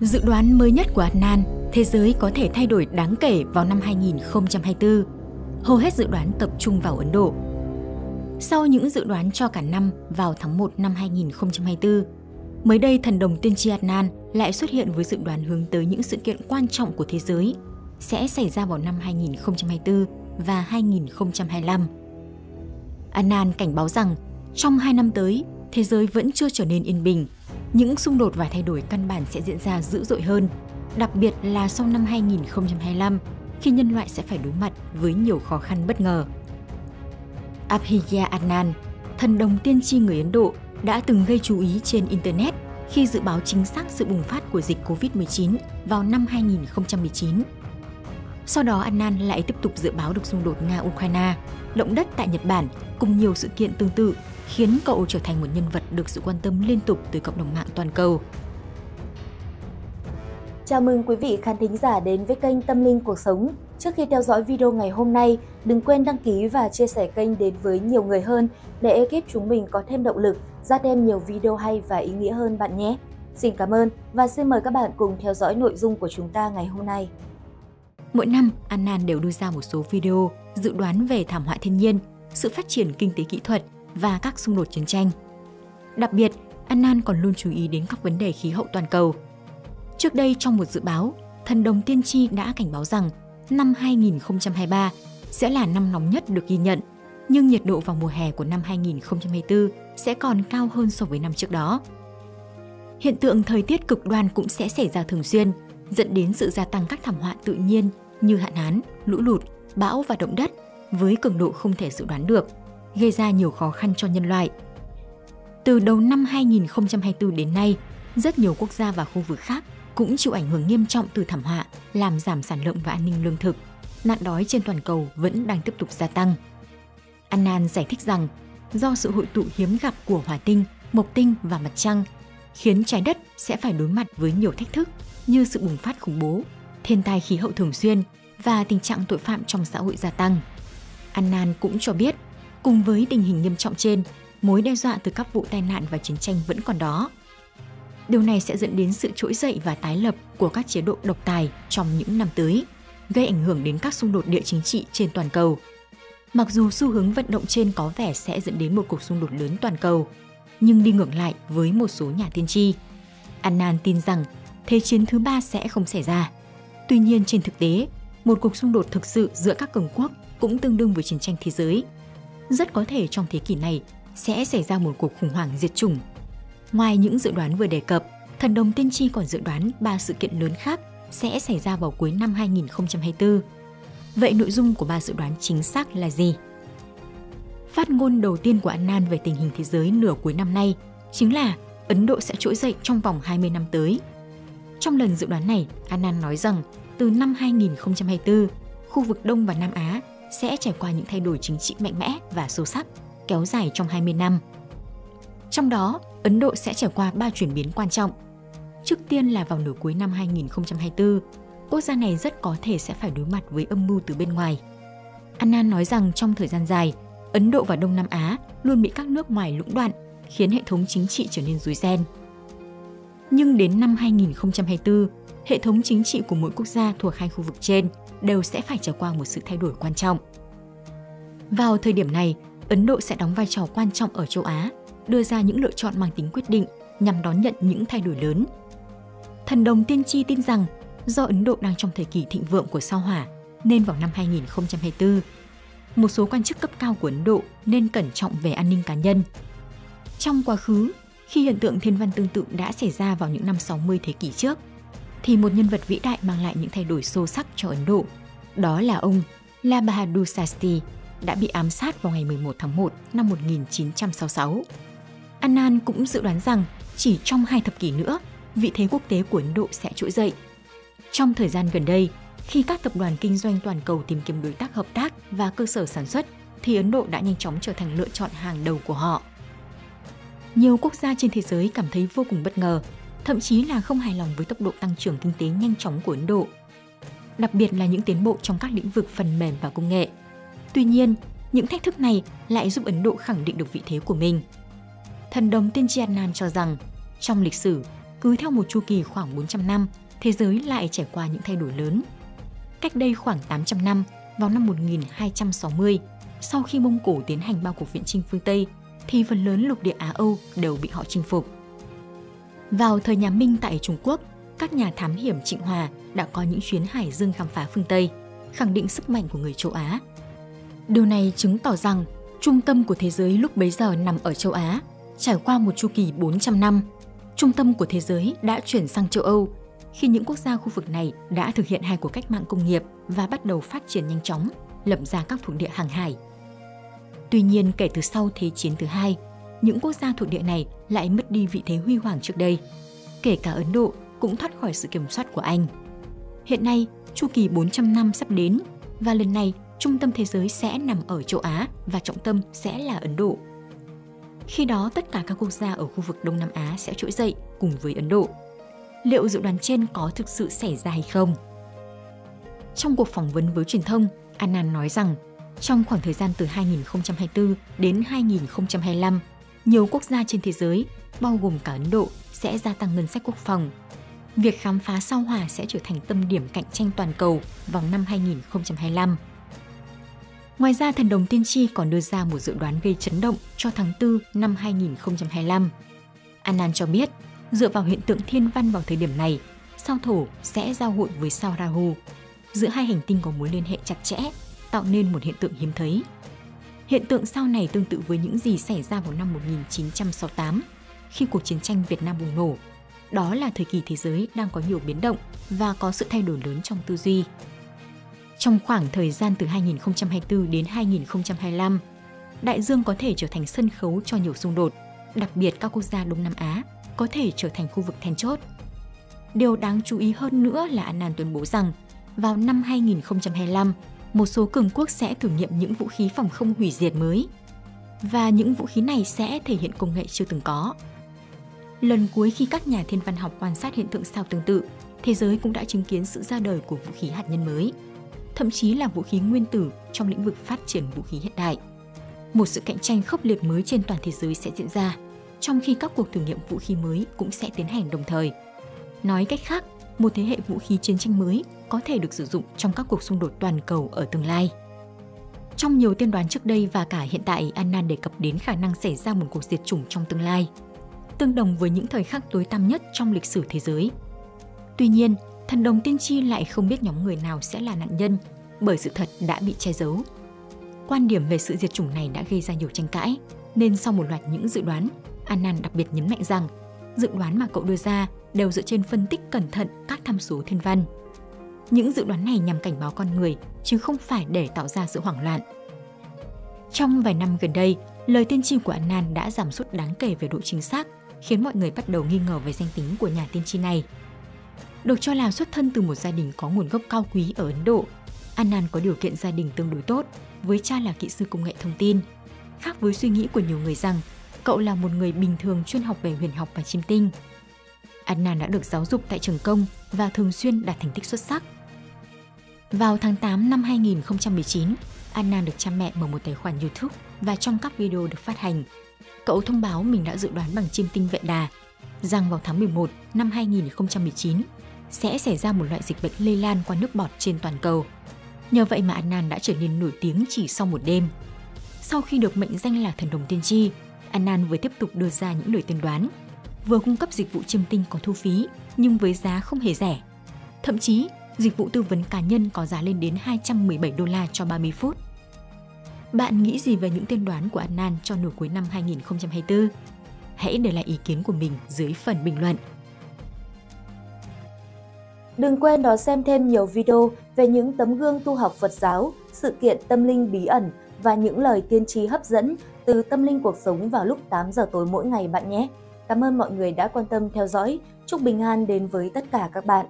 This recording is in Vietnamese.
Dự đoán mới nhất của Anand, thế giới có thể thay đổi đáng kể vào năm 2024. Hầu hết dự đoán tập trung vào Ấn Độ. Sau những dự đoán cho cả năm vào tháng 1 năm 2024, mới đây thần đồng tiên tri Anand lại xuất hiện với dự đoán hướng tới những sự kiện quan trọng của thế giới sẽ xảy ra vào năm 2024 và 2025. Anand cảnh báo rằng trong 2 năm tới, thế giới vẫn chưa trở nên yên bình. Những xung đột và thay đổi căn bản sẽ diễn ra dữ dội hơn, đặc biệt là sau năm 2025 khi nhân loại sẽ phải đối mặt với nhiều khó khăn bất ngờ. Abhigya Anand, thần đồng tiên tri người Ấn Độ, đã từng gây chú ý trên Internet khi dự báo chính xác sự bùng phát của dịch Covid-19 vào năm 2019. Sau đó, Anand lại tiếp tục dự báo được xung đột Nga-Ukraine, động đất tại Nhật Bản cùng nhiều sự kiện tương tự, khiến cậu trở thành một nhân vật được sự quan tâm liên tục từ cộng đồng mạng toàn cầu. Chào mừng quý vị khán thính giả đến với kênh Tâm Linh Cuộc Sống. Trước khi theo dõi video ngày hôm nay, đừng quên đăng ký và chia sẻ kênh đến với nhiều người hơn để ekip chúng mình có thêm động lực ra thêm nhiều video hay và ý nghĩa hơn bạn nhé. Xin cảm ơn và xin mời các bạn cùng theo dõi nội dung của chúng ta ngày hôm nay. Mỗi năm, Anand đều đưa ra một số video dự đoán về thảm họa thiên nhiên, sự phát triển kinh tế kỹ thuật và các xung đột chiến tranh. Đặc biệt, Anand còn luôn chú ý đến các vấn đề khí hậu toàn cầu. Trước đây trong một dự báo, thần đồng tiên tri đã cảnh báo rằng năm 2023 sẽ là năm nóng nhất được ghi nhận, nhưng nhiệt độ vào mùa hè của năm 2024 sẽ còn cao hơn so với năm trước đó. Hiện tượng thời tiết cực đoan cũng sẽ xảy ra thường xuyên, dẫn đến sự gia tăng các thảm họa tự nhiên như hạn hán, lũ lụt, bão và động đất với cường độ không thể dự đoán được, gây ra nhiều khó khăn cho nhân loại. Từ đầu năm 2024 đến nay, rất nhiều quốc gia và khu vực khác cũng chịu ảnh hưởng nghiêm trọng từ thảm họa, làm giảm sản lượng và an ninh lương thực. Nạn đói trên toàn cầu vẫn đang tiếp tục gia tăng. Anand giải thích rằng do sự hội tụ hiếm gặp của hỏa tinh, mộc tinh và mặt trăng khiến trái đất sẽ phải đối mặt với nhiều thách thức như sự bùng phát khủng bố, thiên tai khí hậu thường xuyên và tình trạng tội phạm trong xã hội gia tăng. Anand cũng cho biết, cùng với tình hình nghiêm trọng trên, mối đe dọa từ các vụ tai nạn và chiến tranh vẫn còn đó. Điều này sẽ dẫn đến sự trỗi dậy và tái lập của các chế độ độc tài trong những năm tới, gây ảnh hưởng đến các xung đột địa chính trị trên toàn cầu. Mặc dù xu hướng vận động trên có vẻ sẽ dẫn đến một cuộc xung đột lớn toàn cầu, nhưng đi ngược lại với một số nhà tiên tri, Anand tin rằng Thế chiến thứ 3 sẽ không xảy ra. Tuy nhiên trên thực tế, một cuộc xung đột thực sự giữa các cường quốc cũng tương đương với chiến tranh thế giới. Rất có thể trong thế kỷ này sẽ xảy ra một cuộc khủng hoảng diệt chủng. Ngoài những dự đoán vừa đề cập, thần đồng tiên tri còn dự đoán 3 sự kiện lớn khác sẽ xảy ra vào cuối năm 2024. Vậy nội dung của 3 dự đoán chính xác là gì? Phát ngôn đầu tiên của Anand về tình hình thế giới nửa cuối năm nay chính là Ấn Độ sẽ trỗi dậy trong vòng 20 năm tới. Trong lần dự đoán này, Anand nói rằng từ năm 2024, khu vực Đông và Nam Á sẽ trải qua những thay đổi chính trị mạnh mẽ và sâu sắc, kéo dài trong 20 năm. Trong đó, Ấn Độ sẽ trải qua 3 chuyển biến quan trọng. Trước tiên là vào nửa cuối năm 2024, quốc gia này rất có thể sẽ phải đối mặt với âm mưu từ bên ngoài. Anand nói rằng trong thời gian dài, Ấn Độ và Đông Nam Á luôn bị các nước ngoài lũng đoạn, khiến hệ thống chính trị trở nên rối ren. Nhưng đến năm 2024, hệ thống chính trị của mỗi quốc gia thuộc hai khu vực trên đều sẽ phải trải qua một sự thay đổi quan trọng. Vào thời điểm này, Ấn Độ sẽ đóng vai trò quan trọng ở châu Á, đưa ra những lựa chọn mang tính quyết định nhằm đón nhận những thay đổi lớn. Thần đồng tiên tri tin rằng do Ấn Độ đang trong thời kỳ thịnh vượng của sao hỏa nên vào năm 2024, một số quan chức cấp cao của Ấn Độ nên cẩn trọng về an ninh cá nhân. Trong quá khứ, khi hiện tượng thiên văn tương tự đã xảy ra vào những năm 60 thế kỷ trước, thì một nhân vật vĩ đại mang lại những thay đổi sâu sắc cho Ấn Độ. Đó là ông Lal Bahadur Shastri đã bị ám sát vào ngày 11 tháng 1 năm 1966. Anand cũng dự đoán rằng chỉ trong 2 thập kỷ nữa, vị thế quốc tế của Ấn Độ sẽ trỗi dậy. Trong thời gian gần đây, khi các tập đoàn kinh doanh toàn cầu tìm kiếm đối tác hợp tác và cơ sở sản xuất, thì Ấn Độ đã nhanh chóng trở thành lựa chọn hàng đầu của họ. Nhiều quốc gia trên thế giới cảm thấy vô cùng bất ngờ, thậm chí là không hài lòng với tốc độ tăng trưởng kinh tế nhanh chóng của Ấn Độ, đặc biệt là những tiến bộ trong các lĩnh vực phần mềm và công nghệ. Tuy nhiên, những thách thức này lại giúp Ấn Độ khẳng định được vị thế của mình. Thần đồng tiên tri Anand cho rằng, trong lịch sử, cứ theo một chu kỳ khoảng 400 năm, thế giới lại trải qua những thay đổi lớn. Cách đây khoảng 800 năm, vào năm 1260, sau khi Mông Cổ tiến hành bao cuộc viễn chinh phương Tây, thì phần lớn lục địa Á-Âu đều bị họ chinh phục. Vào thời nhà Minh tại Trung Quốc, các nhà thám hiểm Trịnh Hòa đã có những chuyến hải dương khám phá phương Tây, khẳng định sức mạnh của người châu Á. Điều này chứng tỏ rằng trung tâm của thế giới lúc bấy giờ nằm ở châu Á. Trải qua một chu kỳ 400 năm, trung tâm của thế giới đã chuyển sang châu Âu, khi những quốc gia khu vực này đã thực hiện hai cuộc cách mạng công nghiệp và bắt đầu phát triển nhanh chóng, lập ra các thuộc địa hàng hải. Tuy nhiên, kể từ sau Thế chiến thứ hai, những quốc gia thuộc địa này lại mất đi vị thế huy hoàng trước đây. Kể cả Ấn Độ cũng thoát khỏi sự kiểm soát của Anh. Hiện nay, chu kỳ 400 năm sắp đến và lần này trung tâm thế giới sẽ nằm ở châu Á và trọng tâm sẽ là Ấn Độ. Khi đó, tất cả các quốc gia ở khu vực Đông Nam Á sẽ trỗi dậy cùng với Ấn Độ. Liệu dự đoán trên có thực sự xảy ra hay không? Trong cuộc phỏng vấn với truyền thông, Anand nói rằng trong khoảng thời gian từ 2024 đến 2025, nhiều quốc gia trên thế giới, bao gồm cả Ấn Độ, sẽ gia tăng ngân sách quốc phòng. Việc khám phá sao Hỏa sẽ trở thành tâm điểm cạnh tranh toàn cầu vào năm 2025. Ngoài ra, thần đồng tiên tri còn đưa ra một dự đoán gây chấn động cho tháng 4 năm 2025. Anand cho biết, dựa vào hiện tượng thiên văn vào thời điểm này, sao Thổ sẽ giao hội với sao Rahu. Giữa hai hành tinh có mối liên hệ chặt chẽ, tạo nên một hiện tượng hiếm thấy. Hiện tượng sao này tương tự với những gì xảy ra vào năm 1968, khi cuộc chiến tranh Việt Nam bùng nổ. Đó là thời kỳ thế giới đang có nhiều biến động và có sự thay đổi lớn trong tư duy. Trong khoảng thời gian từ 2024 đến 2025, đại dương có thể trở thành sân khấu cho nhiều xung đột, đặc biệt các quốc gia Đông Nam Á có thể trở thành khu vực then chốt. Điều đáng chú ý hơn nữa là Anand tuyên bố rằng vào năm 2025, một số cường quốc sẽ thử nghiệm những vũ khí phòng không hủy diệt mới, và những vũ khí này sẽ thể hiện công nghệ chưa từng có. Lần cuối khi các nhà thiên văn học quan sát hiện tượng sao tương tự, thế giới cũng đã chứng kiến sự ra đời của vũ khí hạt nhân mới, thậm chí là vũ khí nguyên tử trong lĩnh vực phát triển vũ khí hiện đại. Một sự cạnh tranh khốc liệt mới trên toàn thế giới sẽ diễn ra, trong khi các cuộc thử nghiệm vũ khí mới cũng sẽ tiến hành đồng thời. Nói cách khác, một thế hệ vũ khí chiến tranh mới có thể được sử dụng trong các cuộc xung đột toàn cầu ở tương lai. Trong nhiều tiên đoán trước đây và cả hiện tại, Anand đề cập đến khả năng xảy ra một cuộc diệt chủng trong tương lai, tương đồng với những thời khắc tối tăm nhất trong lịch sử thế giới. Tuy nhiên, thần đồng tiên tri lại không biết nhóm người nào sẽ là nạn nhân, bởi sự thật đã bị che giấu. Quan điểm về sự diệt chủng này đã gây ra nhiều tranh cãi, nên sau một loạt những dự đoán, Anand đặc biệt nhấn mạnh rằng dự đoán mà cậu đưa ra đều dựa trên phân tích cẩn thận các tham số thiên văn. Những dự đoán này nhằm cảnh báo con người, chứ không phải để tạo ra sự hoảng loạn. Trong vài năm gần đây, lời tiên tri của Anand đã giảm sút đáng kể về độ chính xác, khiến mọi người bắt đầu nghi ngờ về danh tính của nhà tiên tri này. Được cho là xuất thân từ một gia đình có nguồn gốc cao quý ở Ấn Độ, Anand có điều kiện gia đình tương đối tốt, với cha là kỹ sư công nghệ thông tin. Khác với suy nghĩ của nhiều người rằng cậu là một người bình thường chuyên học về huyền học và chiêm tinh. Anand đã được giáo dục tại trường công và thường xuyên đạt thành tích xuất sắc. Vào tháng 8 năm 2019, Anand được cha mẹ mở một tài khoản YouTube và trong các video được phát hành, cậu thông báo mình đã dự đoán bằng chiêm tinh vệ đà rằng vào tháng 11 năm 2019 sẽ xảy ra một loại dịch bệnh lây lan qua nước bọt trên toàn cầu. Nhờ vậy mà Anand đã trở nên nổi tiếng chỉ sau một đêm. Sau khi được mệnh danh là thần đồng tiên tri, Anand vừa tiếp tục đưa ra những lời tiên đoán, vừa cung cấp dịch vụ chiêm tinh có thu phí nhưng với giá không hề rẻ. Thậm chí, dịch vụ tư vấn cá nhân có giá lên đến $217 cho 30 phút. Bạn nghĩ gì về những tiên đoán của Anand cho nửa cuối năm 2024? Hãy để lại ý kiến của mình dưới phần bình luận. Đừng quên đón xem thêm nhiều video về những tấm gương tu học Phật giáo, sự kiện tâm linh bí ẩn và những lời tiên tri hấp dẫn từ Tâm Linh Cuộc Sống vào lúc 8 giờ tối mỗi ngày bạn nhé. Cảm ơn mọi người đã quan tâm theo dõi. Chúc bình an đến với tất cả các bạn.